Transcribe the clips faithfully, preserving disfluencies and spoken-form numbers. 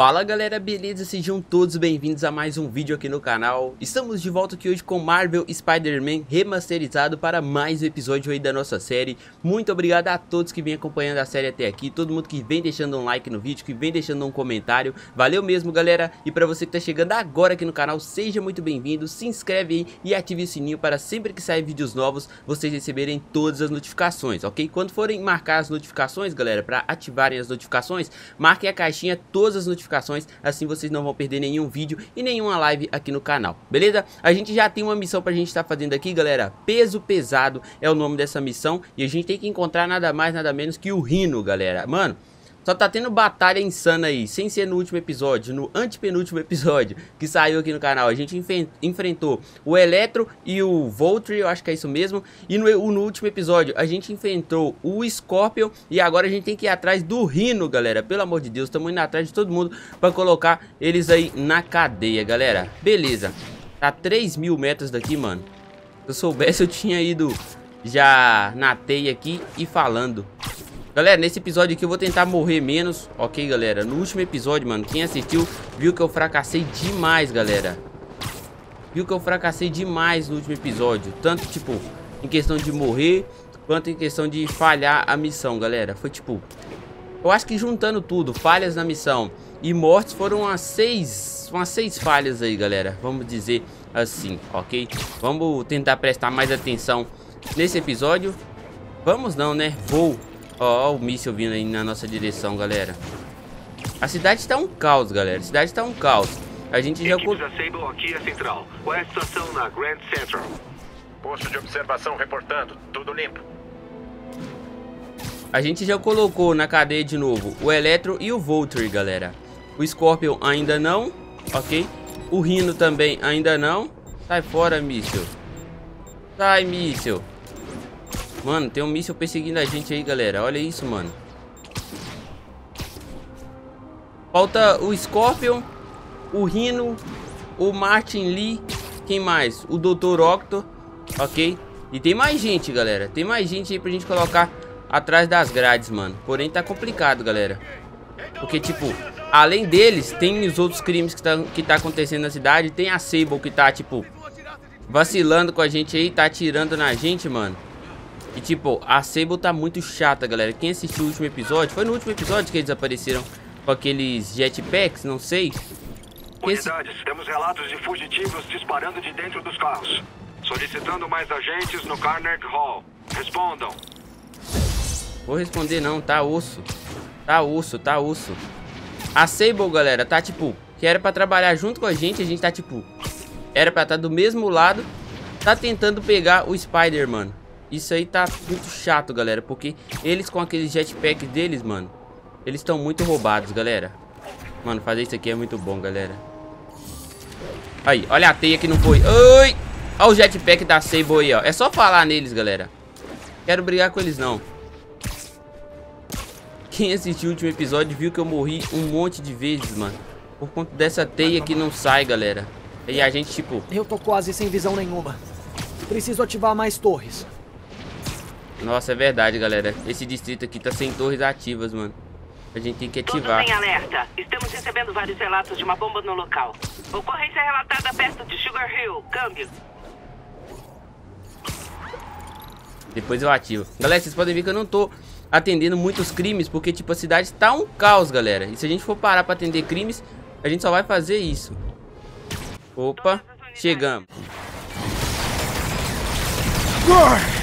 Fala galera, beleza? Sejam todos bem-vindos a mais um vídeo aqui no canal. Estamos de volta aqui hoje com Marvel Spider-Man remasterizado para mais um episódio aí da nossa série. Muito obrigado a todos que vem acompanhando a série até aqui, todo mundo que vem deixando um like no vídeo, que vem deixando um comentário. Valeu mesmo galera, e para você que tá chegando agora aqui no canal, seja muito bem-vindo, se inscreve aí e ative o sininho para sempre que sair vídeos novos, vocês receberem todas as notificações, ok? Quando forem marcar as notificações galera, para ativarem as notificações, marquem a caixinha todas as notificações. Assim vocês não vão perder nenhum vídeo e nenhuma live aqui no canal, beleza? A gente já tem uma missão pra gente estar tá fazendo aqui, galera. Peso pesado é o nome dessa missão. E a gente tem que encontrar nada mais, nada menos que o Rhino, galera. Mano, só tá tendo batalha insana aí, sem ser no último episódio, no antepenúltimo episódio que saiu aqui no canal. A gente enfrentou o Electro e o Voltry, eu acho que é isso mesmo. E no, no último episódio a gente enfrentou o Scorpion e agora a gente tem que ir atrás do Rhino, galera. Pelo amor de Deus, estamos indo atrás de todo mundo pra colocar eles aí na cadeia, galera. Beleza, tá três mil metros daqui, mano. Se eu soubesse eu tinha ido já na teia aqui e falando. Galera, nesse episódio aqui eu vou tentar morrer menos, ok, galera? No último episódio, mano, quem assistiu viu que eu fracassei demais, galera. Viu que eu fracassei demais no último episódio. Tanto, tipo, em questão de morrer, quanto em questão de falhar a missão, galera. Foi, tipo, eu acho que juntando tudo, falhas na missão e mortes, foram umas seis, umas seis falhas aí, galera. Vamos dizer assim, ok? Vamos tentar prestar mais atenção nesse episódio. Vamos não, né? Vou... Ó, oh, o míssil vindo aí na nossa direção, galera. A cidade tá um caos, galera. A cidade tá um caos. A gente já... Equipes da Sable, aqui é Central. Qual é a situação na Grand Central? Posto de observação reportando. Tudo limpo. A gente já colocou na cadeia de novo o Electro e o Voltry, galera. O Scorpion ainda não, ok? O Rhino também ainda não. Sai fora, míssil. Sai, míssil. Mano, tem um míssil perseguindo a gente aí, galera. Olha isso, mano. Falta o Scorpion, o Rhino, o Martin Lee. Quem mais? O doutor Octo, ok? E tem mais gente, galera. Tem mais gente aí pra gente colocar atrás das grades, mano. Porém, tá complicado, galera. Porque, tipo, além deles, tem os outros crimes que tá, que tá acontecendo na cidade. Tem a Sable que tá, tipo, vacilando com a gente aí. Tá atirando na gente, mano. E tipo, a Sable tá muito chata, galera. Quem assistiu o último episódio, foi no último episódio que eles apareceram com aqueles jetpacks, não sei. Unidades, esse... temos relatos de fugitivos disparando de dentro dos carros, solicitando mais agentes no Carnegie Hall. Respondam. Vou responder não, tá osso. Tá osso, tá osso. A Sable, galera, tá tipo, que era pra trabalhar junto com a gente, a gente tá tipo, era pra estar do mesmo lado, tá tentando pegar o Spider-Man. Isso aí tá muito chato, galera, porque eles com aqueles jetpack deles, mano, eles estão muito roubados, galera. Mano, fazer isso aqui é muito bom, galera. Aí, olha a teia que não foi. Oi! Olha o jetpack da Sable aí, ó. É só falar neles, galera. Quero brigar com eles, não. Quem assistiu o último episódio viu que eu morri um monte de vezes, mano. Por conta dessa teia que não sai, galera. E a gente, tipo... Eu tô quase sem visão nenhuma. Preciso ativar mais torres. Nossa, é verdade, galera. Esse distrito aqui tá sem torres ativas, mano. A gente tem que ativar. Todos em alerta. Estamos recebendo vários relatos de uma bomba no local. Ocorrência relatada perto de Sugar Hill. Câmbio. Depois eu ativo. Galera, vocês podem ver que eu não tô atendendo muitos crimes, porque, tipo, a cidade tá um caos, galera. E se a gente for parar pra atender crimes, a gente só vai fazer isso. Opa, chegamos. Ah!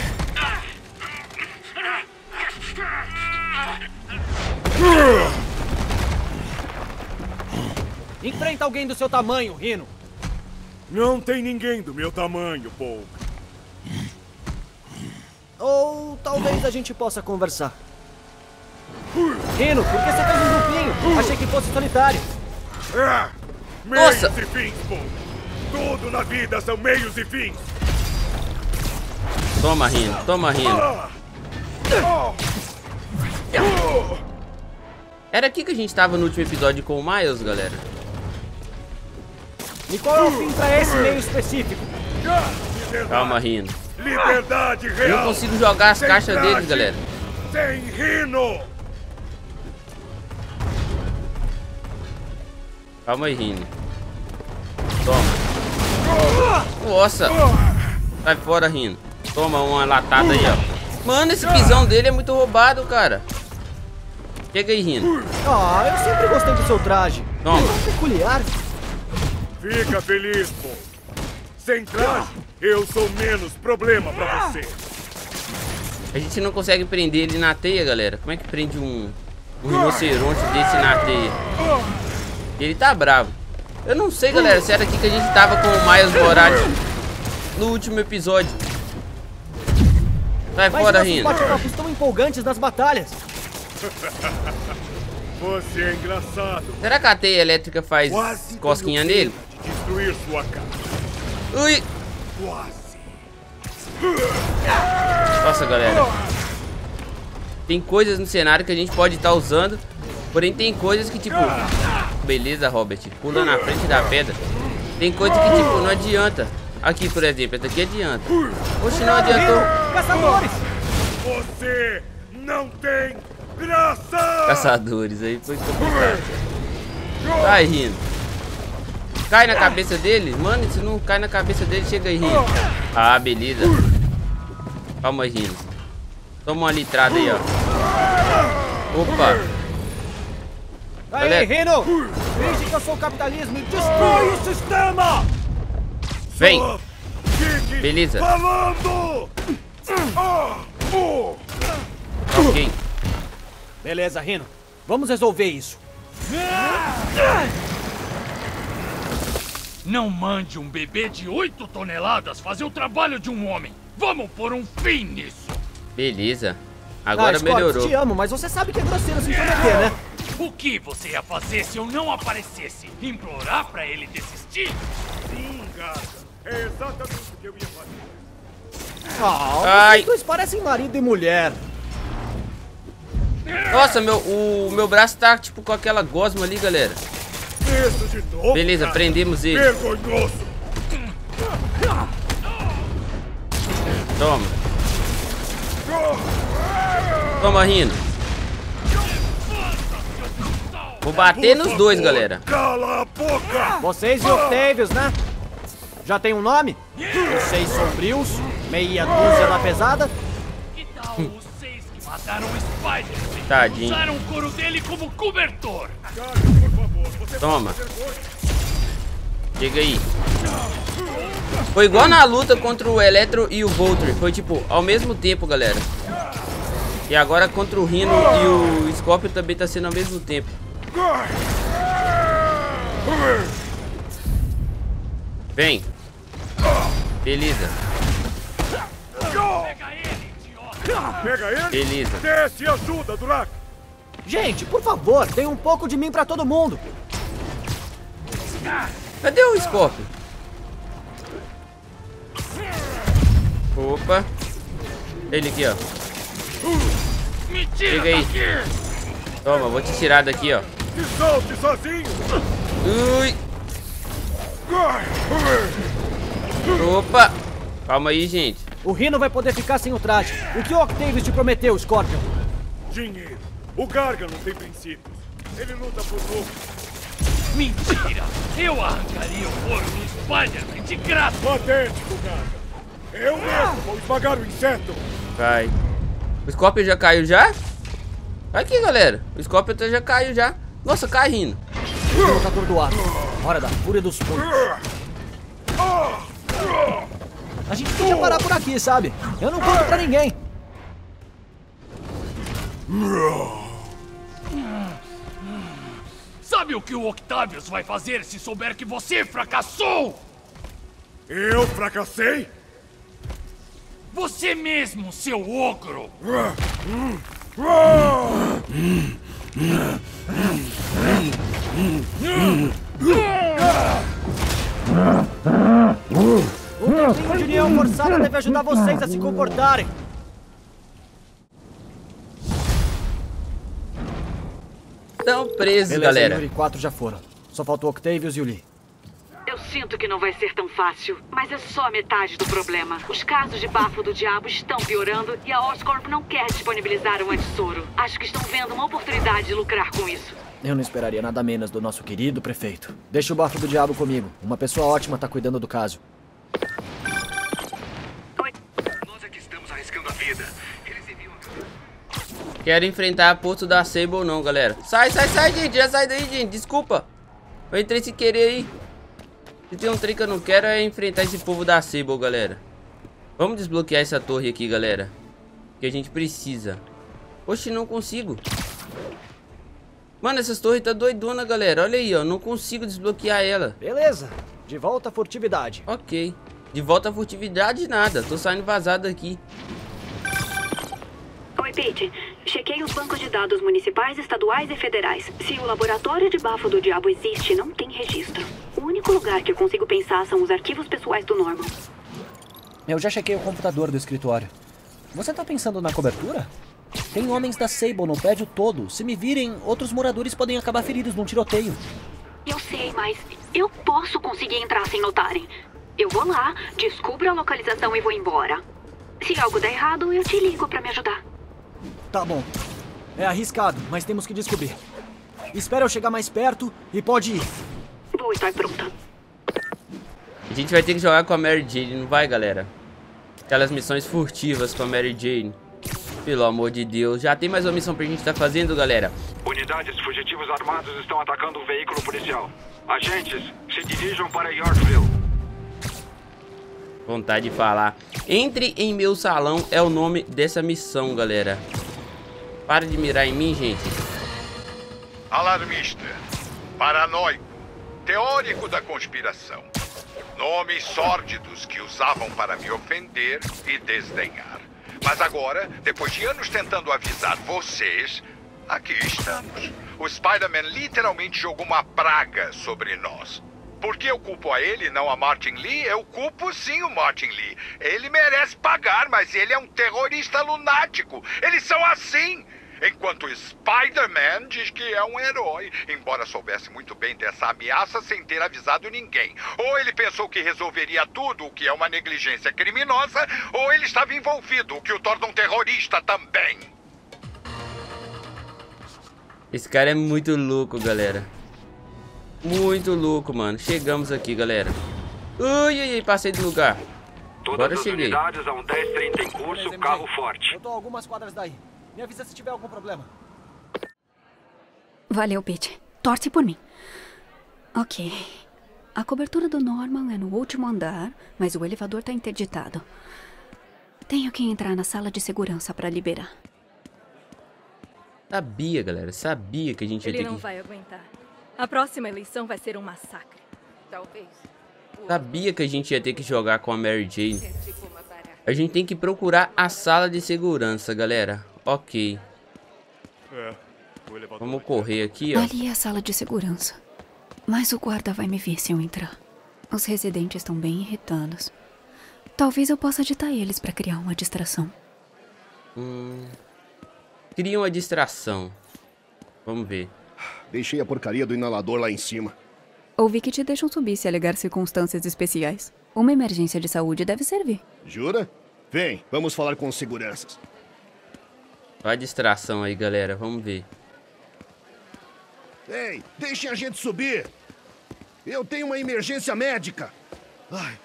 Enfrenta alguém do seu tamanho, Rhino. Não tem ninguém do meu tamanho, Paul. Ou talvez a gente possa conversar. Rhino, por que você fez um grupinho? Achei que fosse solitário. Ah, meios e fins, Paul. Tudo na vida são meios e fins. Toma, Rhino, toma, Rhino. Era aqui que a gente tava no último episódio com o Miles, galera. E qual é o fim pra esse meio específico? Liberdade. Calma, Rhino. Liberdade real. Eu não consigo jogar as sem caixas traje, deles, galera. Sem Rhino. Calma aí, Rini. Toma. Nossa. Sai fora, Rini. Toma uma latada aí, ó. Mano, esse pisão dele é muito roubado, cara. Chega aí, Rini. Ah, eu sempre gostei do seu traje. Toma. É peculiar. Fica feliz, pô. Sem traje, eu sou menos problema pra você. A gente não consegue prender ele na teia, galera. Como é que prende um, um rinoceronte desse na teia? Ele tá bravo. Eu não sei, galera, se era aqui que a gente tava com o Miles Morales no último episódio. Sai fora, Rino. Mas nossos bate-papos tão empolgantes nas batalhas. Você é engraçado. Será que a teia elétrica faz quase cosquinha nele? De destruir sua casa. Ui. Quase. Nossa, galera. Tem coisas no cenário que a gente pode estar usando. Porém, tem coisas que, tipo... Beleza, Robert. Pula na frente da pedra. Tem coisas que, tipo, não adianta. Aqui, por exemplo. Essa aqui adianta. Oxe, não adiantou. Caçadores. Você não tem graça. Caçadores. Aí foi complicado. Sai, Rino. Cai na cabeça dele. Mano, se não cai na cabeça dele, chega aí, Rino. Ah, beleza. Calma aí, Rino. Toma uma litrada aí, ó. Opa. Aí, Rhino! Finge que eu sou o capitalismo e destrói o sistema! Vem! Beleza! Ok. Beleza, Rhino. Vamos resolver isso. Não mande um bebê de oito toneladas fazer o trabalho de um homem. Vamos pôr um fim nisso. Beleza. Agora ah, Scott, melhorou. Te amo, mas você sabe que é grosseiro se intrometer, né? O que você ia fazer se eu não aparecesse? Implorar pra ele desistir? Sim, gata. É exatamente o que eu ia fazer. Ah, os dois parecem marido e mulher. Nossa, meu, o meu braço tá tipo com aquela gosma ali, galera. Isso de novo, beleza, cara. Prendemos ele. Vergonhoso. Toma. Toma, Rhino. Vou bater nos dois, galera. Cala a boca! Vocês e Octavius, né? Já tem um nome? Os seis sombrios, meia dúzia na pesada. Que tal os seis que mataram o Spider-Man? Tadinho. Usaram o couro dele como cobertor. Toma. Chega aí. Foi igual na luta contra o Electro e o Voltry. Foi tipo, ao mesmo tempo, galera. E agora contra o Rhino e o Scorpion também tá sendo ao mesmo tempo. Vem. Beleza. Pega ele. Beleza. Desce e ajuda, Durac. Gente, por favor, dê um pouco de mim pra todo mundo. Cadê o Scorpion? Opa. Ele aqui, ó. Chega aí. Toma, vou te tirar daqui, ó. Solte sozinho. Ui. Opa. Calma aí, gente. O Rhino vai poder ficar sem o traje. O que o Octavius te prometeu, Scorpion? Dinheiro. O Garga não tem princípios. Ele luta por lucro. Mentira. Eu arrancaria o ouro do Spider-Man de graça. Patético, Garga. Eu mesmo vou esmagar o inseto. Cai. O Scorpion já caiu já? Aqui, galera. O Scorpion já caiu já. Nossa, cai, Rhino. Ele tá atordoado. Hora da fúria dos punhos. A gente podia parar por aqui, sabe? Eu não conto pra ninguém. Sabe o que o Octavius vai fazer se souber que você fracassou? Eu fracassei? Você mesmo, seu ogro. O tempo de união forçada deve ajudar vocês a se comportarem. Estão presos, beleza, galera. E quatro já foram. Só faltou o Octavius e o Lee. Eu sinto que não vai ser tão fácil, mas é só metade do problema. Os casos de Bafo do Diabo estão piorando e a Oscorp não quer disponibilizar um antissoro. Acho que estão vendo uma oportunidade de lucrar com isso. Eu não esperaria nada menos do nosso querido prefeito. Deixa o Bafo do Diabo comigo. Uma pessoa ótima tá cuidando do caso. Nós é que estamos arriscando a vida. Eles deviam... Quero enfrentar a porta da Sable não, galera. Sai, sai, sai, gente. Já sai daí, gente. Desculpa. Eu entrei sem querer aí. Se tem um trem que eu não quero é enfrentar esse povo da Sable, galera. Vamos desbloquear essa torre aqui, galera, que a gente precisa. Oxe, não consigo. Mano, essas torres tá doidona, galera. Olha aí, ó. Não consigo desbloquear ela. Beleza. De volta à furtividade. Ok. De volta à furtividade, nada. Tô saindo vazado aqui. Oi, Pete. Chequei os bancos de dados municipais, estaduais e federais. Se o laboratório de Bafo do Diabo existe, não tem registro. O único lugar que eu consigo pensar são os arquivos pessoais do Norman. Eu já chequei o computador do escritório. Você tá pensando na cobertura? Tem homens da Sable no prédio todo. Se me virem, outros moradores podem acabar feridos num tiroteio. Eu sei, mas eu posso conseguir entrar sem notarem. Eu vou lá, descubro a localização e vou embora. Se algo der errado, eu te ligo pra me ajudar. Tá bom. É arriscado, mas temos que descobrir. Espera eu chegar mais perto e pode ir. Vou estar pronta. A gente vai ter que jogar com a Mary Jane, não vai, galera? Aquelas missões furtivas com a Mary Jane. Pelo amor de Deus, já tem mais uma missão pra gente estar fazendo, galera. Unidades fugitivos armados estão atacando um veículo policial. Agentes, se dirijam para Yorkville. Vontade de falar. Entre em meu salão é o nome dessa missão, galera. Para de mirar em mim, gente. Alarmista, paranoico, teórico da conspiração. Nomes sórdidos que usavam para me ofender e desdenhar. Mas agora, depois de anos tentando avisar vocês, aqui estamos. O Spider-Man literalmente jogou uma praga sobre nós. Por que eu culpo a ele, não a Martin Lee? Eu culpo sim o Martin Lee. Ele merece pagar, mas ele é um terrorista lunático. Eles são assim. Enquanto Spider-Man diz que é um herói, embora soubesse muito bem dessa ameaça sem ter avisado ninguém. Ou ele pensou que resolveria tudo, o que é uma negligência criminosa, ou ele estava envolvido, o que o torna um terrorista também. Esse cara é muito louco, galera. Muito louco, mano. Chegamos aqui, galera. Ui, ui, passei do lugar. Agora eu cheguei. Todas as unidades a um dez trinta em curso, carro forte. Eu tô algumas quadras daí. Me avisa se tiver algum problema. Valeu, Pete. Torce por mim. Ok. A cobertura do Norman é no último andar, mas o elevador tá interditado. Tenho que entrar na sala de segurança pra liberar. Sabia, galera. Sabia que a gente ia ter que... Ele não vai aguentar. A próxima eleição vai ser um massacre. Talvez. Sabia que a gente ia ter que jogar com a Mary Jane. A gente tem que procurar a sala de segurança, galera. Ok. É, vamos correr aqui, ó. Ali é a sala de segurança. Mas o guarda vai me ver se eu entrar. Os residentes estão bem irritados. Talvez eu possa agitar eles pra criar uma distração. Hum... Cria uma distração. Vamos ver. Deixei a porcaria do inalador lá em cima. Ouvi que te deixam subir se alegar circunstâncias especiais. Uma emergência de saúde deve servir. Jura? Vem, vamos falar com os seguranças. Olha a distração aí, galera. Vamos ver. Ei, deixem a gente subir. Eu tenho uma emergência médica. Ai,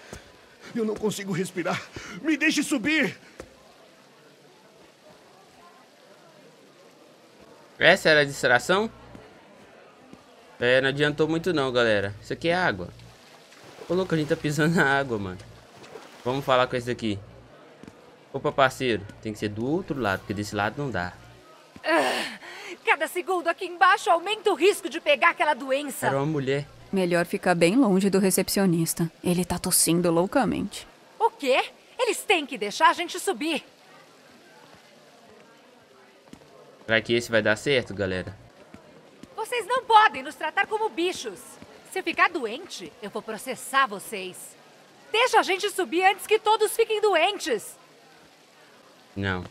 eu não consigo respirar. Me deixe subir. Essa era a distração? É, não adiantou muito não, galera. Isso aqui é água. Ô, louco, a gente tá pisando na água, mano. Vamos falar com esse daqui. Opa, parceiro, tem que ser do outro lado, porque desse lado não dá. Ah, cada segundo aqui embaixo aumenta o risco de pegar aquela doença. Era uma mulher. Melhor ficar bem longe do recepcionista. Ele tá tossindo loucamente. O quê? Eles têm que deixar a gente subir. Será que esse vai dar certo, galera? Vocês não podem nos tratar como bichos. Se eu ficar doente, eu vou processar vocês. Deixa a gente subir antes que todos fiquem doentes. Não.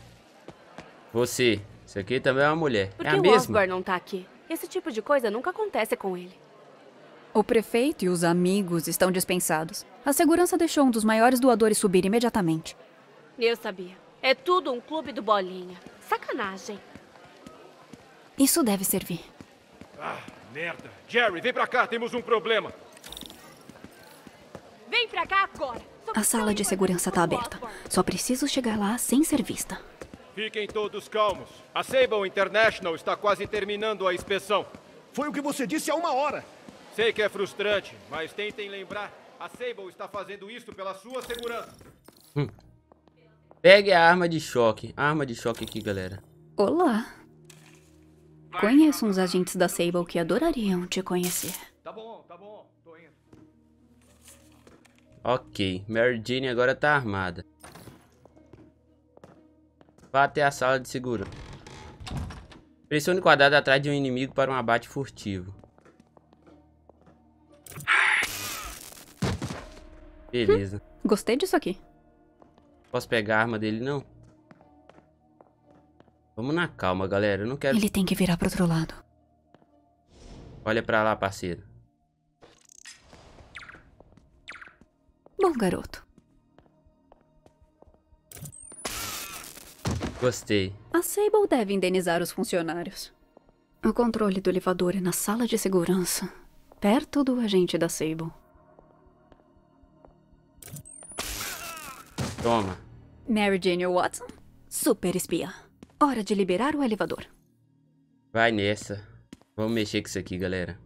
Você. Isso aqui também é uma mulher. Por que é a mesma? O Osborn não tá aqui? Esse tipo de coisa nunca acontece com ele. O prefeito e os amigos estão dispensados. A segurança deixou um dos maiores doadores subir imediatamente. Eu sabia. É tudo um clube do bolinha. Sacanagem. Isso deve servir. Ah, merda. Jerry, vem pra cá, temos um problema. Vem pra cá agora. A sala de segurança tá aberta. Só preciso chegar lá sem ser vista. Fiquem todos calmos. A Sable International está quase terminando a inspeção. Foi o que você disse há uma hora. Sei que é frustrante, mas tentem lembrar. A Sable está fazendo isso pela sua segurança. Hum. Pegue a arma de choque. A arma de choque aqui, galera. Olá. Conheço uns agentes da Sable que adorariam te conhecer. Tá bom, tá bom. Tô indo. Ok. Mary Jane agora tá armada. Vá até a sala de seguro. Pressione o quadrado atrás de um inimigo para um abate furtivo. Beleza. Hum, gostei disso aqui. Posso pegar a arma dele, não? Vamos na calma, galera. Eu não quero... Ele tem que virar pro outro lado. Olha pra lá, parceiro. Bom, garoto. Gostei. A Sable deve indenizar os funcionários. O controle do elevador é na sala de segurança, perto do agente da Sable. Toma. Mary Jane Watson, super espia. Hora de liberar o elevador. Vai nessa. Vamos mexer com isso aqui, galera.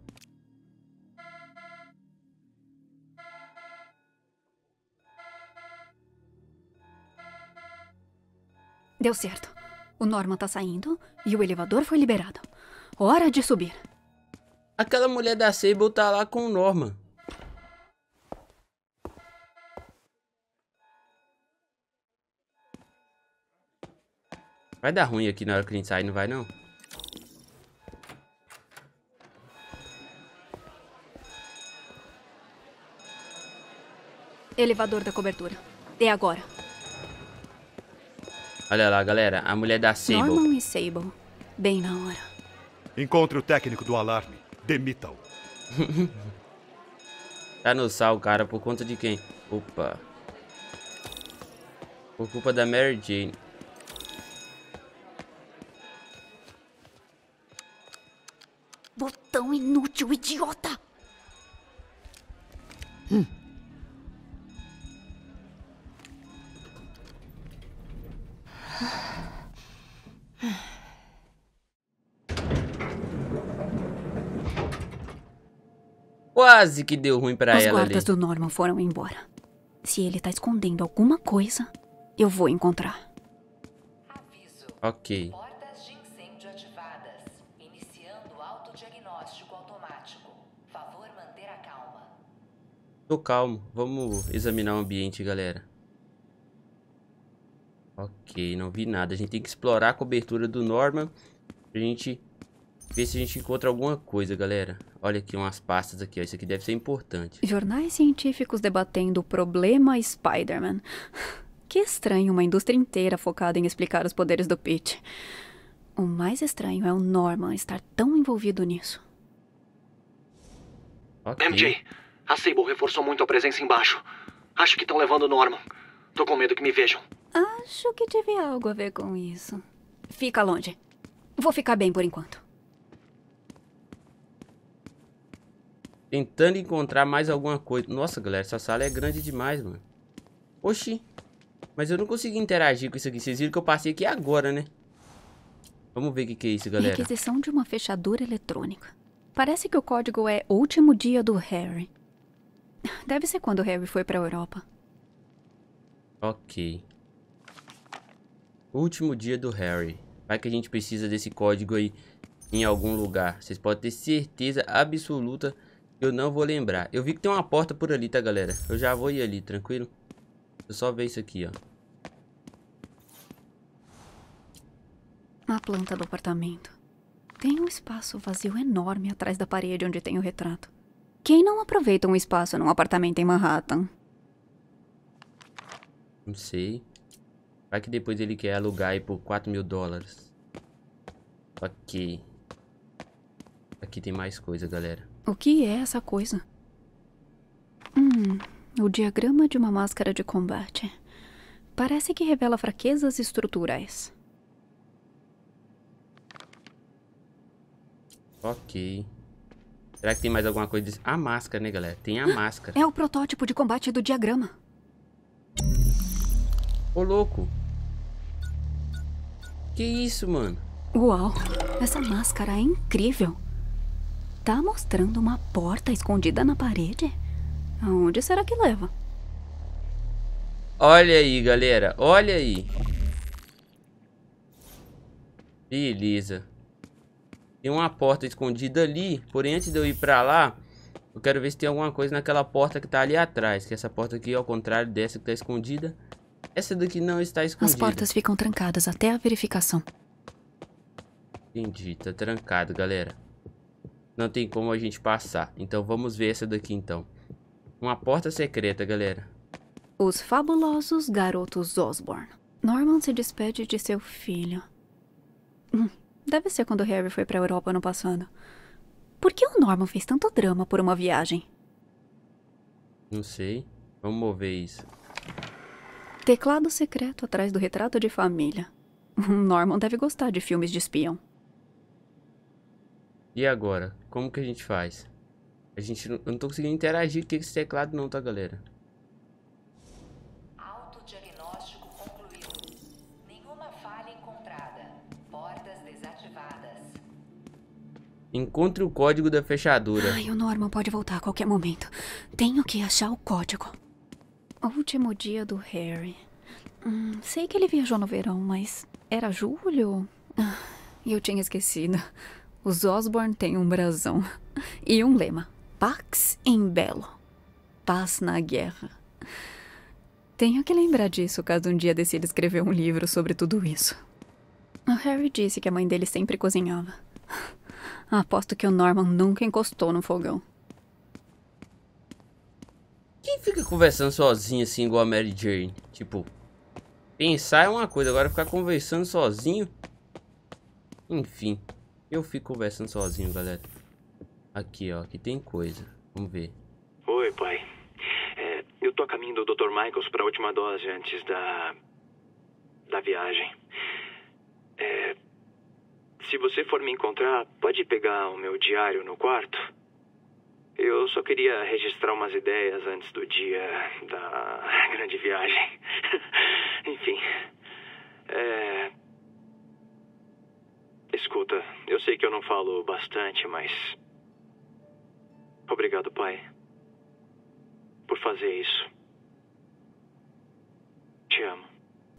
Deu certo. O Norman tá saindo e o elevador foi liberado. Hora de subir. Aquela mulher da Sable tá lá com o Norman. Vai dar ruim aqui na hora que a gente sair, não vai não? Elevador da cobertura. É agora. Olha lá, galera, a mulher da Sable. Norman e Sable, bem na hora. Encontre o técnico do alarme, demita-o. Tá no sal, cara, por conta de quem? Opa. Por culpa da Mary Jane. Botão inútil, idiota! Hum. Quase que deu ruim pra ela ali. As guardas do Norman foram embora. Se ele tá escondendo alguma coisa, eu vou encontrar. Aviso. Ok. Portas de incêndio ativadas. Iniciando o autodiagnóstico automático. Favor manter a calma. Tô calmo. Vamos examinar o ambiente, galera. Ok, não vi nada. A gente tem que explorar a cobertura do Norman pra gente ver se a gente encontra alguma coisa, galera. Olha aqui umas pastas aqui, ó. Isso aqui deve ser importante. Jornais científicos debatendo o problema Spider-Man. Que estranho, uma indústria inteira focada em explicar os poderes do Peach. O mais estranho é o Norman estar tão envolvido nisso. Okay. M J, a Sable reforçou muito a presença embaixo. Acho que estão levando o Norman. Tô com medo que me vejam. Acho que tive algo a ver com isso. Fica longe. Vou ficar bem por enquanto. Tentando encontrar mais alguma coisa. Nossa, galera, essa sala é grande demais, mano. Oxi. Mas eu não consegui interagir com isso aqui. Vocês viram que eu passei aqui agora, né? Vamos ver o que, que é isso, galera. Requisição de uma fechadura eletrônica. Parece que o código é último dia do Harry. Deve ser quando o Harry foi pra Europa. Ok. Último dia do Harry. Vai que a gente precisa desse código aí em algum lugar. Vocês podem ter certeza absoluta. Eu não vou lembrar. Eu vi que tem uma porta por ali, tá, galera? Eu já vou ir ali, tranquilo? Deixa eu só ver isso aqui, ó. A planta do apartamento. Tem um espaço vazio enorme atrás da parede onde tem o retrato. Quem não aproveita um espaço num apartamento em Manhattan? Não sei. Vai que depois ele quer alugar aí por quatro mil dólares. Ok. Aqui tem mais coisa, galera. O que é essa coisa? Hum, o diagrama de uma máscara de combate. Parece que revela fraquezas estruturais. Ok. Será que tem mais alguma coisa? De... A máscara, né, galera? Tem a máscara. É o protótipo de combate do diagrama. Ô, louco. Que isso, mano? Uau, essa máscara é incrível. Tá mostrando uma porta escondida na parede? Aonde será que leva? Olha aí, galera. Olha aí. Beleza. Tem uma porta escondida ali. Porém, antes de eu ir pra lá, eu quero ver se tem alguma coisa naquela porta que tá ali atrás. Que essa porta aqui, ao contrário dessa que tá escondida, essa daqui não está escondida. As portas ficam trancadas até a verificação. Entendi. Tá trancado, galera. Não tem como a gente passar. Então, vamos ver essa daqui, então. Uma porta secreta, galera. Os fabulosos garotos Osborn. Norman se despede de seu filho. Hum, deve ser quando Harry foi pra Europa ano passado. Por que o Norman fez tanto drama por uma viagem? Não sei. Vamos mover isso. Teclado secreto atrás do retrato de família. O Norman deve gostar de filmes de espião. E agora? Como que a gente faz? A gente não, eu não tô conseguindo interagir com esse teclado não, tá, galera? Encontre o código da fechadura. Ai, o Norman pode voltar a qualquer momento. Tenho que achar o código. Último dia do Harry. Hum, sei que ele viajou no verão, mas era julho? Ah, eu tinha esquecido. Os Osborn têm um brasão. E um lema. Pax in Bello. Paz na guerra. Tenho que lembrar disso caso um dia decida escrever um livro sobre tudo isso. O Harry disse que a mãe dele sempre cozinhava. Aposto que o Norman nunca encostou no fogão. Quem fica conversando sozinho assim igual a Mary Jane? Tipo, pensar é uma coisa, agora ficar conversando sozinho... Enfim, eu fico conversando sozinho, galera. Aqui, ó, aqui tem coisa. Vamos ver. Oi, pai. É, eu tô a caminho do doutor Michaels pra última dose antes da... da viagem. É... Se você for me encontrar, pode pegar o meu diário no quarto? Eu só queria registrar umas ideias antes do dia da grande viagem. Enfim. É... Escuta, eu sei que eu não falo bastante, mas... Obrigado, pai. Por fazer isso. Te amo.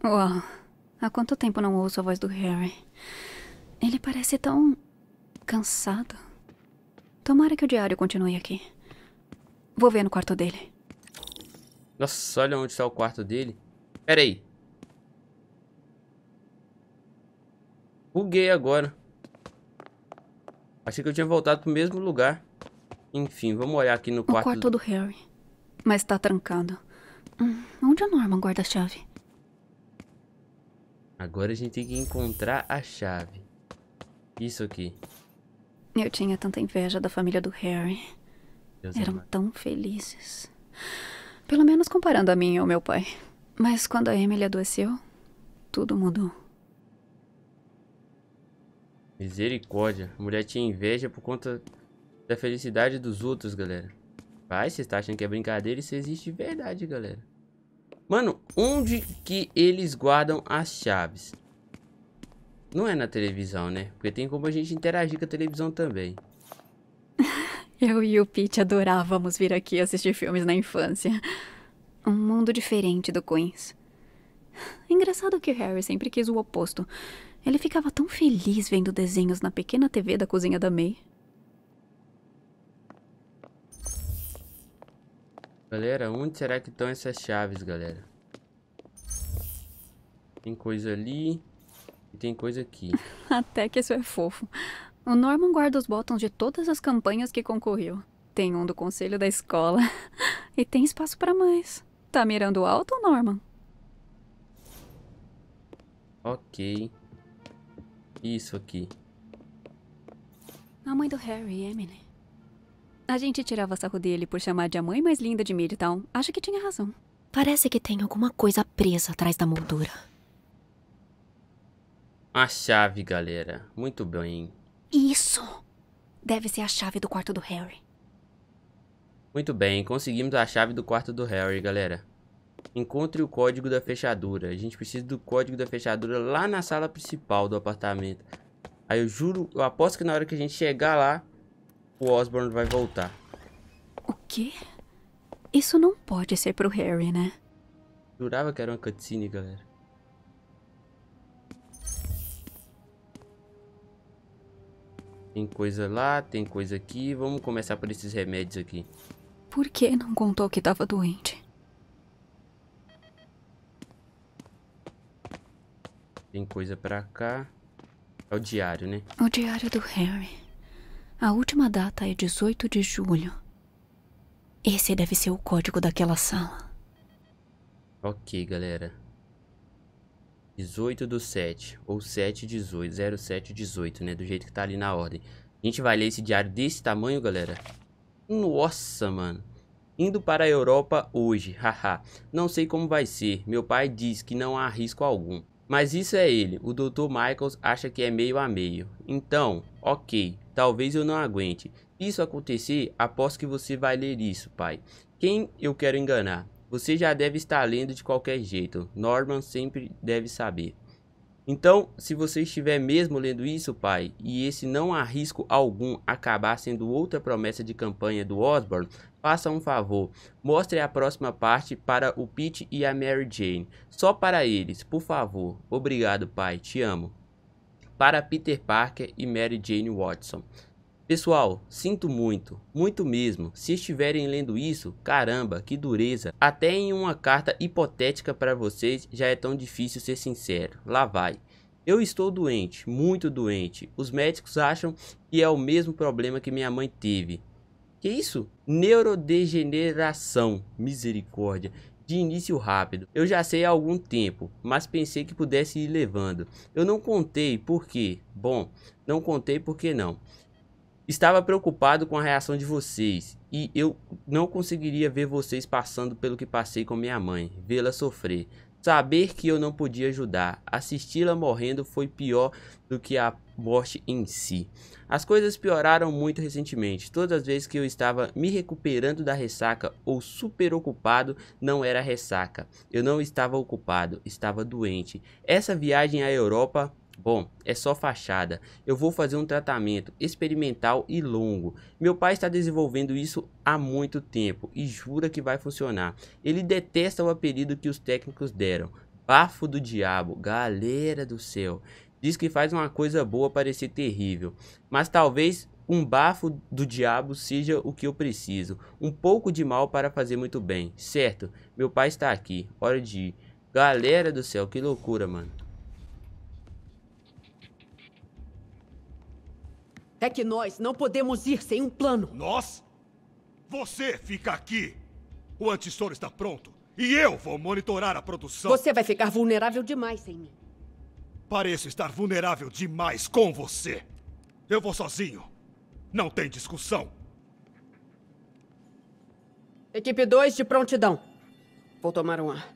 Uau. Há quanto tempo não ouço a voz do Harry? Ele parece tão... cansado. Tomara que o diário continue aqui. Vou ver no quarto dele. Nossa, olha onde está o quarto dele. Pera aí. Buguei agora. Achei que eu tinha voltado pro mesmo lugar. Enfim, vamos olhar aqui no quarto... O quarto do Harry. Mas tá trancado. Hum, onde o Norman guarda a chave? Agora a gente tem que encontrar a chave. Isso aqui. Eu tinha tanta inveja da família do Harry. Deus Eram amado. tão felizes. Pelo menos comparando a mim e ao meu pai. Mas quando a Emily adoeceu, tudo mudou. Misericórdia. A mulher tinha inveja por conta da felicidade dos outros, galera. Vai, vocês tá achando que é brincadeira? Isso existe de verdade, galera. Mano, onde que eles guardam as chaves? Não é na televisão, né? Porque tem como a gente interagir com a televisão também. Eu e o Pete adorávamos vir aqui assistir filmes na infância. Um mundo diferente do Queens. Engraçado que Harry sempre quis o oposto. Ele ficava tão feliz vendo desenhos na pequena tê vê da cozinha da May. Galera, onde será que estão essas chaves, galera? Tem coisa ali... E tem coisa aqui. Até que isso é fofo. O Norman guarda os botões de todas as campanhas que concorreu. Tem um do conselho da escola. E tem espaço pra mais. Tá mirando alto, Norman? Ok. Isso aqui. A mãe do Harry, Emily. A gente tirava sarro dele por chamar de a mãe mais linda de Midtown. Acho que tinha razão. Parece que tem alguma coisa presa atrás da moldura. A chave, galera. Muito bem. Isso. Deve ser a chave do quarto do Harry. Muito bem, conseguimos a chave do quarto do Harry, galera. Encontre o código da fechadura. A gente precisa do código da fechadura lá na sala principal do apartamento. Aí eu juro, eu aposto que na hora que a gente chegar lá, o Osborn vai voltar. O quê? Isso não pode ser pro Harry, né? Jurava que era uma cutscene, galera. Tem coisa lá, tem coisa aqui. Vamos começar por esses remédios aqui. Por que não contou que tava doente? Tem coisa pra cá. É o diário, né? O diário do Harry. A última data é dezoito de julho. Esse deve ser o código daquela sala. Ok, galera. dezoito do sete. Ou sete dezoito. zero sete dezoito, né? Do jeito que tá ali na ordem. A gente vai ler esse diário desse tamanho, galera. Nossa, mano. Indo para a Europa hoje. Haha. Não sei como vai ser. Meu pai diz que não há risco algum. Mas isso é ele, o doutor Michaels acha que é meio a meio. Então, ok, talvez eu não aguente. Se isso acontecer, aposto que você vai ler isso, pai. Quem eu quero enganar? Você já deve estar lendo de qualquer jeito. Norman sempre deve saber. Então, se você estiver mesmo lendo isso, pai, e esse não há risco algum acabar sendo outra promessa de campanha do Osborn, faça um favor, mostre a próxima parte para o Pete e a Mary Jane. Só para eles, por favor. Obrigado, pai. Te amo. Para Peter Parker e Mary Jane Watson. Pessoal, sinto muito, muito mesmo. Se estiverem lendo isso, caramba, que dureza. Até em uma carta hipotética para vocês já é tão difícil ser sincero. Lá vai. Eu estou doente, muito doente. Os médicos acham que é o mesmo problema que minha mãe teve. Que isso? Neurodegeneração, misericórdia, de início rápido. Eu já sei há algum tempo, mas pensei que pudesse ir levando. Eu não contei por quê. Bom, não contei por que não. Estava preocupado com a reação de vocês e eu não conseguiria ver vocês passando pelo que passei com minha mãe, vê-la sofrer. Saber que eu não podia ajudar, assisti-la morrendo foi pior do que a morte em si. As coisas pioraram muito recentemente. Todas as vezes que eu estava me recuperando da ressaca ou super ocupado, não era ressaca. Eu não estava ocupado, estava doente. Essa viagem à Europa, bom, é só fachada. Eu vou fazer um tratamento experimental e longo. Meu pai está desenvolvendo isso há muito tempo e jura que vai funcionar. Ele detesta o apelido que os técnicos deram. Bafo do Diabo, galera do céu. Diz que faz uma coisa boa parecer terrível. Mas talvez um bafo do diabo seja o que eu preciso. Um pouco de mal para fazer muito bem. Certo, meu pai está aqui. Hora de ir. Galera do céu, que loucura, mano. É que nós não podemos ir sem um plano. Nós? Você fica aqui. O antissoro está pronto. E eu vou monitorar a produção. Você vai ficar vulnerável demais sem mim. Pareço estar vulnerável demais com você. Eu vou sozinho. Não tem discussão. Equipe dois de prontidão. Vou tomar um ar.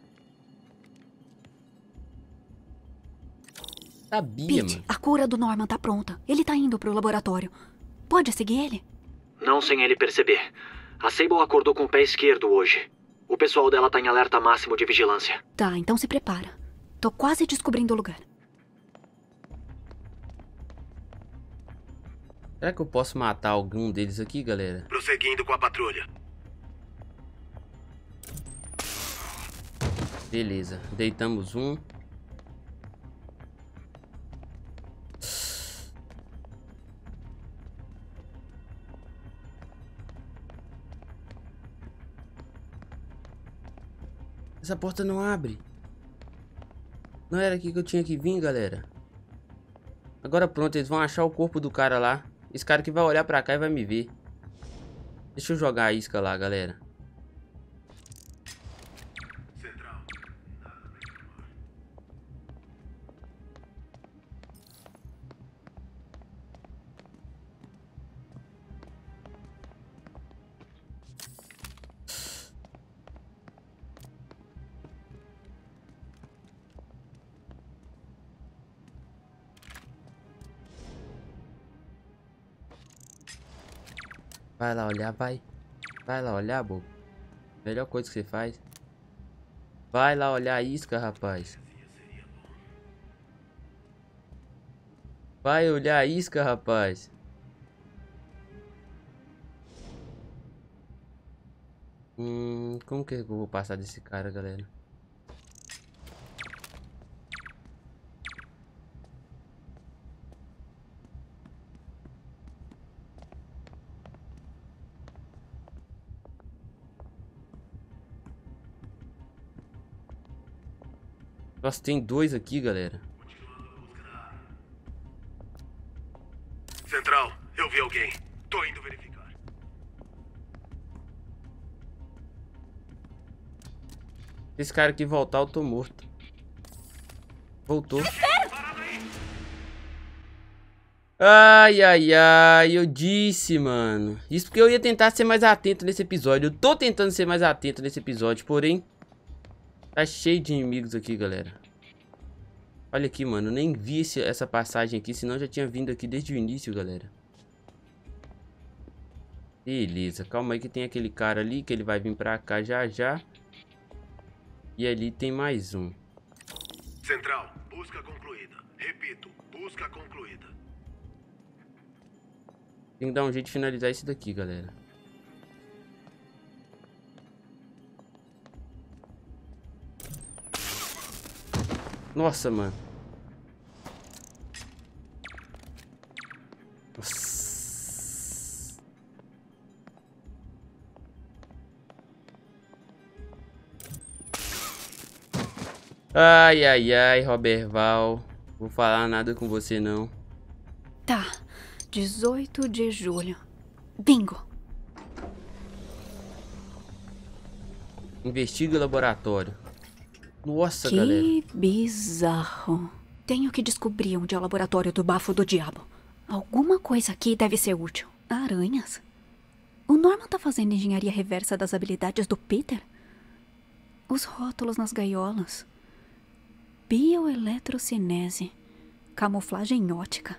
Sabia, Pete, mano. A cura do Norman tá pronta. Ele tá indo pro laboratório. Pode seguir ele? Não sem ele perceber. A Sable acordou com o pé esquerdo hoje. O pessoal dela tá em alerta máximo de vigilância. Tá, então se prepara. Tô quase descobrindo o lugar. Será que eu posso matar algum deles aqui, galera? Prosseguindo com a patrulha. Beleza, deitamos um. Essa porta não abre. Não era aqui que eu tinha que vir, galera. Agora pronto, eles vão achar o corpo do cara lá. Esse cara que vai olhar pra cá e vai me ver. Deixa eu jogar a isca lá, galera. Central. Vai lá olhar, vai. Vai lá olhar, bobo. Melhor coisa que você faz. Vai lá olhar a isca, rapaz. Vai olhar a isca, rapaz. Hum, como que eu vou passar desse cara, galera? Nossa, tem dois aqui, galera. Central, eu vi alguém. Tô indo verificar. Se esse cara aqui voltar, eu tô morto. Voltou. Ai, ai, ai. Eu disse, mano. Isso porque eu ia tentar ser mais atento nesse episódio. Eu tô tentando ser mais atento nesse episódio, porém... Tá cheio de inimigos aqui, galera. Olha aqui, mano. Eu nem vi esse, essa passagem aqui, senão já tinha vindo aqui desde o início, galera. Beleza. Calma aí que tem aquele cara ali, que ele vai vir pra cá já já. E ali tem mais um. Central, busca concluída. Repito, busca concluída. Tem que dar um jeito de finalizar isso daqui, galera. Nossa, mano. Nossa. Ai, ai, ai, Robert Val. Vou falar nada com você, não. Tá. dezoito de julho. Bingo. Investiga o laboratório. Nossa, que galera. Que bizarro. Tenho que descobrir onde é o laboratório do Bafo do Diabo. Alguma coisa aqui deve ser útil. Aranhas? O Norman tá fazendo engenharia reversa das habilidades do Peter? Os rótulos nas gaiolas. Bioeletrocinese. Camuflagem ótica.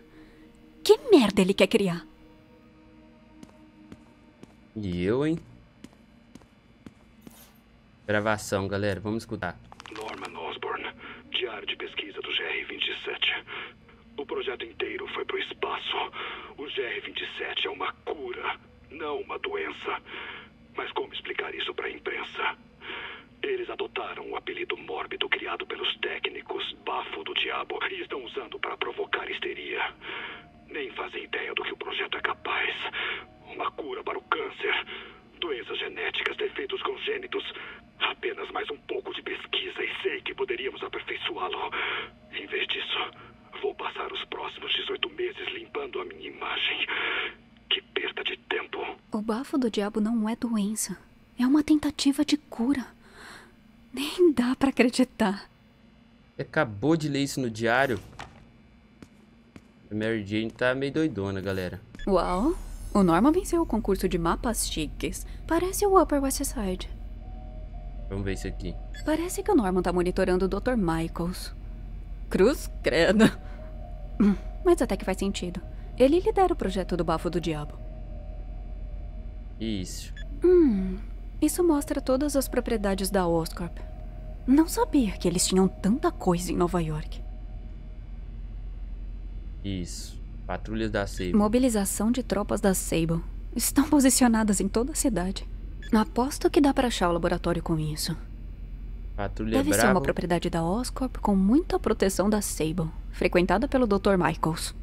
Que merda ele quer criar? E eu, hein? Gravação, galera. Vamos escutar. Norman Osborn, diário de pesquisa do G R vinte e sete. O projeto inteiro foi pro espaço. O G R vinte e sete é uma cura, não uma doença. Mas como explicar isso pra imprensa? Eles adotaram o apelido mórbido criado pelos técnicos Bafo do Diabo e estão usando para provocar histeria. Nem fazem ideia do que o projeto é capaz. Uma cura para o câncer, doenças genéticas, defeitos congênitos. Apenas mais um pouco de pesquisa e sei que poderíamos aperfeiçoá-lo. Em vez disso, vou passar os próximos dezoito meses limpando a minha imagem. Que perda de tempo. O Bafo do Diabo não é doença. É uma tentativa de cura. Nem dá pra acreditar. Acabou de ler isso no diário? A Mary Jane tá meio doidona, galera. Uau, o Norman venceu o concurso de mapas chiques. Parece o Upper West Side. Vamos ver isso aqui. Parece que o Norman tá monitorando o doutor Michaels. Cruz credo. Mas até que faz sentido. Ele lidera o projeto do Bafo do Diabo. Isso. Hum, isso mostra todas as propriedades da Oscorp. Não sabia que eles tinham tanta coisa em Nova York. Isso. Patrulhas da Sable. Mobilização de tropas da Sable. Estão posicionadas em toda a cidade. Aposto que dá pra achar o laboratório com isso. Patrulha Deve bravo. ser uma propriedade da Oscorp com muita proteção da Sable, frequentada pelo doutor Michaels.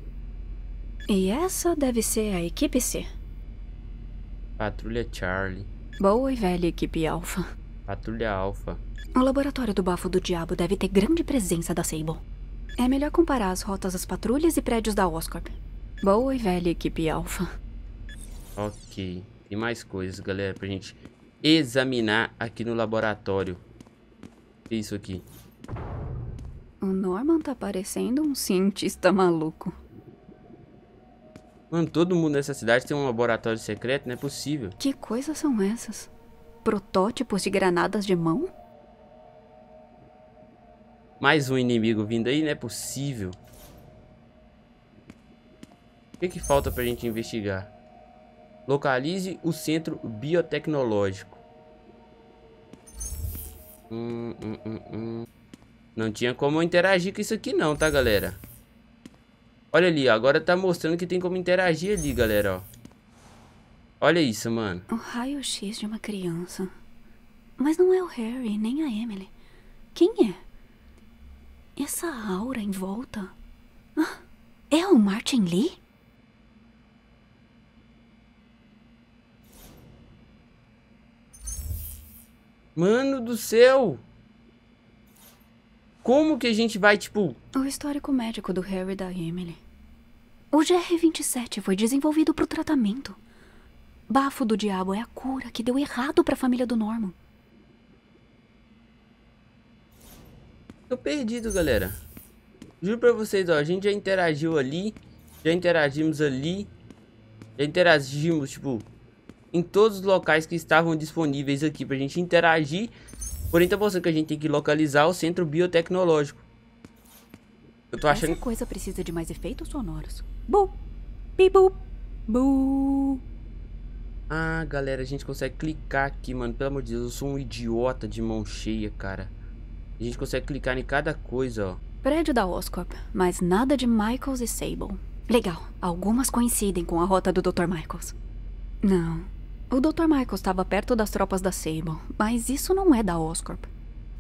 E essa deve ser a equipe C. Patrulha Charlie. Boa e velha equipe Alpha. Patrulha Alpha. O laboratório do Bafo do Diabo deve ter grande presença da Sable. É melhor comparar as rotas das patrulhas e prédios da Oscorp. Boa e velha equipe Alpha. Ok. E mais coisas, galera, pra gente examinar aqui no laboratório. Que isso aqui? O Norman tá parecendo um cientista maluco. Mano, todo mundo nessa cidade tem um laboratório secreto, não é possível. Que coisas são essas? Protótipos de granadas de mão? Mais um inimigo vindo aí, não é possível. O que que falta pra gente investigar? Localize o centro biotecnológico. Hum, hum, hum, hum. Não tinha como interagir com isso aqui não, tá, galera? Olha ali, agora tá mostrando que tem como interagir ali, galera, ó. Olha isso, mano. O raio-x de uma criança. Mas não é o Harry, nem a Emily. Quem é? Essa aura em volta. Ah, é o Martin Lee? Mano do céu! Como que a gente vai, tipo... O histórico médico do Harry e da Emily. O G R vinte e sete foi desenvolvido para o tratamento. Bafo do Diabo é a cura que deu errado para a família do Norman. Tô perdido, galera. Juro pra vocês, ó. A gente já interagiu ali. Já interagimos ali. Já interagimos, tipo... Em todos os locais que estavam disponíveis aqui pra gente interagir. Porém, tá mostrando que a gente tem que localizar o centro biotecnológico. Eu tô achando... Essa coisa precisa de mais efeitos sonoros. Bu! Bibu! Bu! Ah, galera, a gente consegue clicar aqui, mano. Pelo amor de Deus, eu sou um idiota de mão cheia, cara. A gente consegue clicar em cada coisa, ó. Prédio da Oscorp, mas nada de Michaels e Sable. Legal, algumas coincidem com a rota do doutor Michaels. Não... O doutor Michaels estava perto das tropas da Sable, mas isso não é da Oscorp.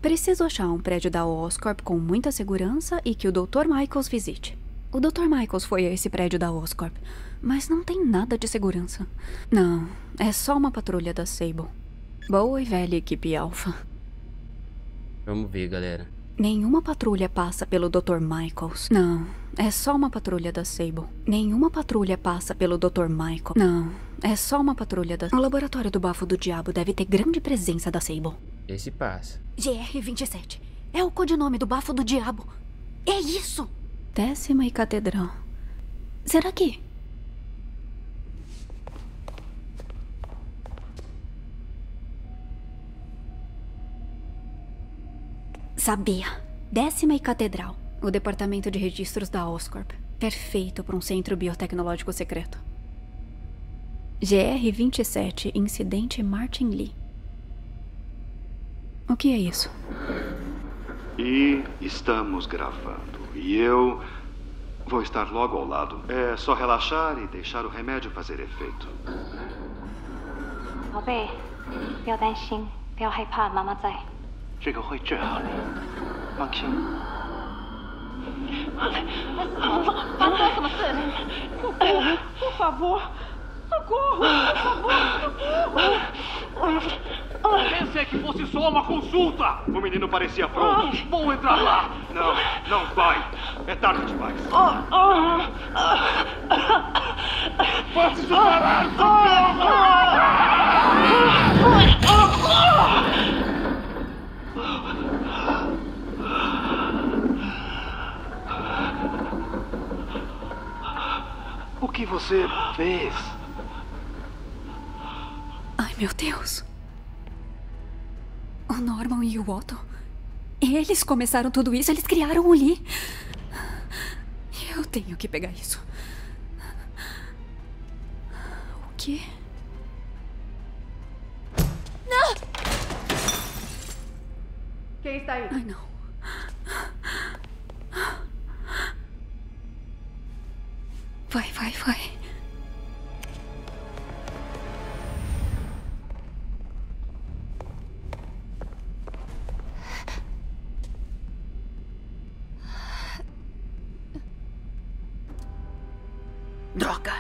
Preciso achar um prédio da Oscorp com muita segurança e que o doutor Michaels visite. O doutor Michaels foi a esse prédio da Oscorp, mas não tem nada de segurança. Não, é só uma patrulha da Sable. Boa e velha equipe Alpha. Vamos ver, galera. Nenhuma patrulha passa pelo doutor Michaels. Não, é só uma patrulha da Sable. Nenhuma patrulha passa pelo doutor Michaels. Não... É só uma patrulha da... O laboratório do Bafo do Diabo deve ter grande presença da Sable. Esse passa. G R vinte e sete. É o codinome do Bafo do Diabo. É isso! Décima e Catedral. Será que... Sabia. Décima e Catedral. O departamento de registros da Oscorp. Perfeito para um centro biotecnológico secreto. G R vinte e sete, incidente Martin Lee. O que é isso? E estamos gravando. E eu vou estar logo ao lado. É só relaxar e deixar o remédio fazer efeito. Por favor. Socorro, por favor! Pensei que fosse só uma consulta! O menino parecia pronto. Vou entrar lá! Não, não vai! É tarde demais! Pode parar! O que você fez? Meu Deus. O Norman e o Otto. Eles começaram tudo isso. Eles criaram o Lee. Eu tenho que pegar isso. O quê? Não! Quem está aí? Ai, não. Vai, vai, vai. Droga!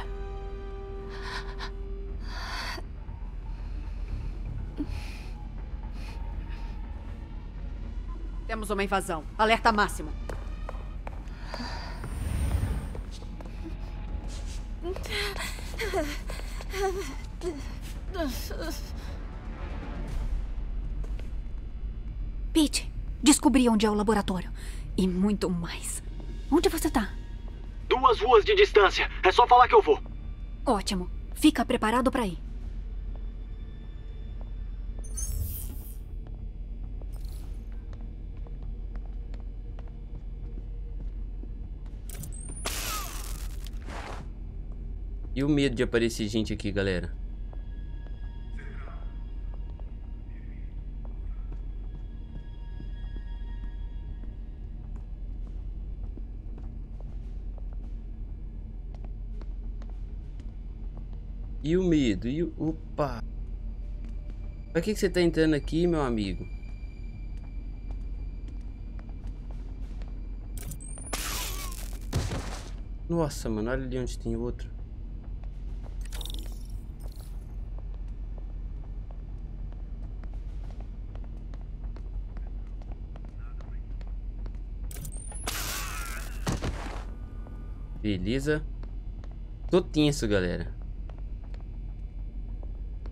Temos uma invasão. Alerta máximo. Pete, descobri onde é o laboratório. E muito mais. Onde você tá? Duas ruas de distância. É só falar que eu vou. Ótimo. Fica preparado pra ir. E o medo de aparecer gente aqui, galera? E o medo? E o... Opa! Pra que que você tá entrando aqui, meu amigo? Nossa, mano, olha ali onde tem outro. Beleza. Tô tenso, galera.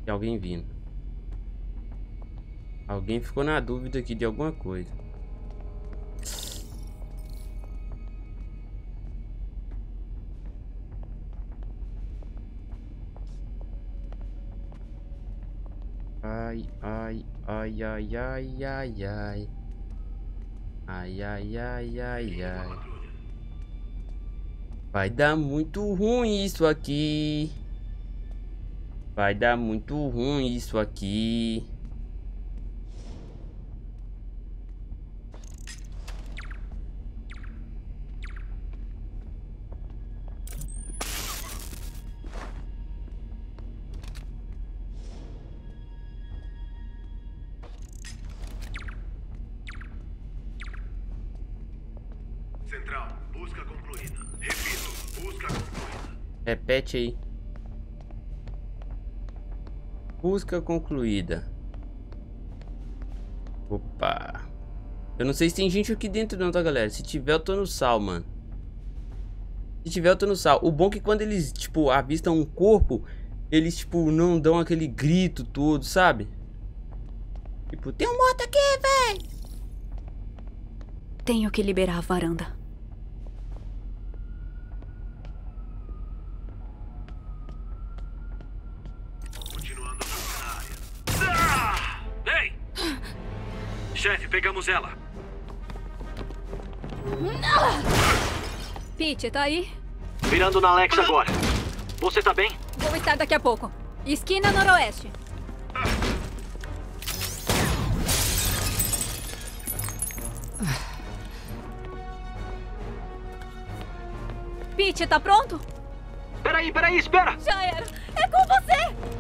Tem alguém vindo. Alguém ficou na dúvida aqui de alguma coisa. Ai, ai, ai, ai, ai, ai, ai. Ai, ai, ai, ai, ai. Vai dar muito ruim isso aqui. Vai dar muito ruim isso aqui. Repete aí. Busca concluída. Opa. Eu não sei se tem gente aqui dentro não, tá, galera? Se tiver, eu tô no sal, mano. Se tiver, eu tô no sal. O bom é que quando eles, tipo, avistam um corpo, eles, tipo, não dão aquele grito todo, sabe? Tipo, tem um morto aqui, véi! Tenho que liberar a varanda. Pegamos ela. Pete, tá aí? Virando na Alex agora. Você tá bem? Vou estar daqui a pouco. Esquina noroeste. Pete, tá pronto? Peraí, peraí, espera! Já era! É com você!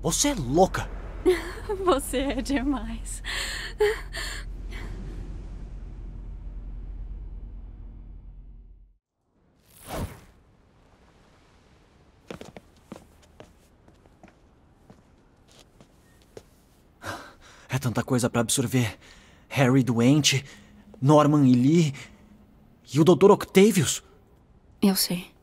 Você é louca! Você é demais. É tanta coisa pra absorver. Harry doente, Norman e Lee e o doutor Octavius. Eu sei.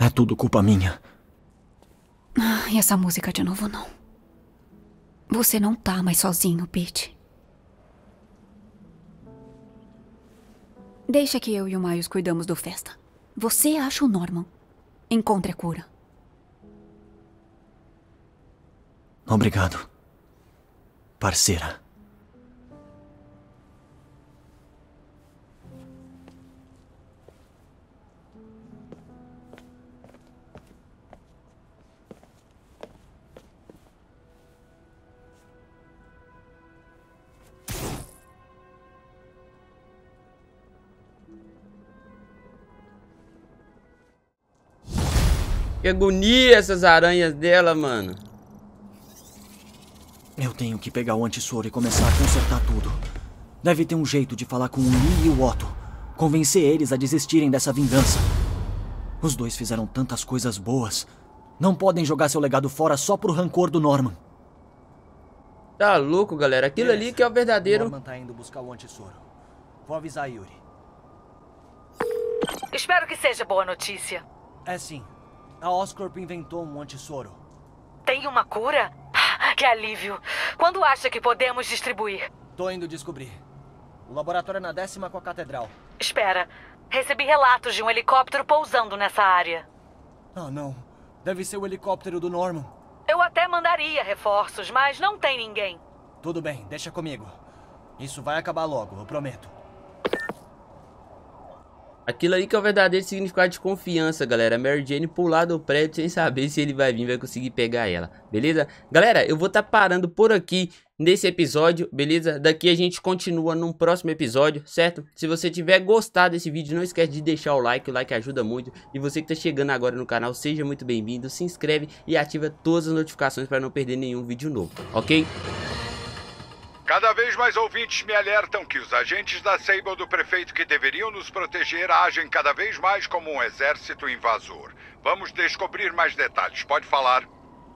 É tudo culpa minha. Ah, e essa música de novo não. Você não tá mais sozinho, Pete. Deixa que eu e o Miles cuidamos do festa. Você acha o Norman. Encontre a cura. Obrigado, parceira. Que agonia essas aranhas dela, mano. Eu tenho que pegar o antissoro e começar a consertar tudo. Deve ter um jeito de falar com o Lee e o Otto. Convencer eles a desistirem dessa vingança. Os dois fizeram tantas coisas boas. Não podem jogar seu legado fora só por rancor do Norman. Tá louco, galera. Aquilo Beleza. ali que é o verdadeiro... Norman tá indo buscar o antissoro. Vou avisar a Yuri. Espero que seja boa notícia. É sim. A Oscorp inventou um antissoro. Tem uma cura? Que alívio! Quando acha que podemos distribuir? Tô indo descobrir. O laboratório é na décima com a catedral. Espera. Recebi relatos de um helicóptero pousando nessa área. Ah, não. Deve ser o helicóptero do Norman. Eu até mandaria reforços, mas não tem ninguém. Tudo bem, deixa comigo. Isso vai acabar logo, eu prometo. Aquilo ali que é o verdadeiro significado de confiança, galera. Mary Jane pular do prédio sem saber se ele vai vir, vai conseguir pegar ela, beleza? Galera, eu vou estar parando por aqui nesse episódio, beleza? Daqui a gente continua num próximo episódio, certo? Se você tiver gostado desse vídeo, não esquece de deixar o like, o like ajuda muito. E você que está chegando agora no canal, seja muito bem-vindo, se inscreve e ativa todas as notificações para não perder nenhum vídeo novo, ok? Cada vez mais ouvintes me alertam que os agentes da Sable do prefeito que deveriam nos proteger agem cada vez mais como um exército invasor. Vamos descobrir mais detalhes. Pode falar.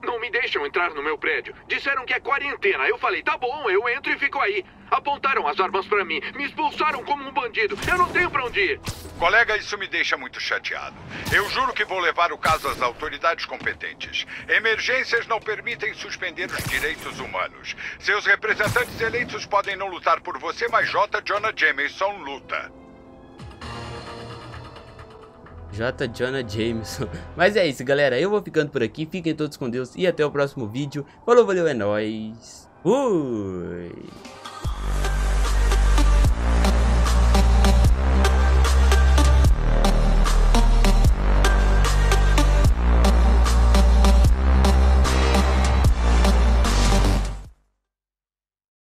Não me deixam entrar no meu prédio. Disseram que é quarentena. Eu falei, tá bom, eu entro e fico aí. Apontaram as armas pra mim. Me expulsaram como um bandido. Eu não tenho pra onde ir. Colega, isso me deixa muito chateado. Eu juro que vou levar o caso às autoridades competentes. Emergências não permitem suspender os direitos humanos. Seus representantes eleitos podem não lutar por você, mas J. Jonah Jameson luta. J. Jonah Jameson. Mas é isso, galera. Eu vou ficando por aqui. Fiquem todos com Deus e até o próximo vídeo. Falou, valeu, é nóis. Fui!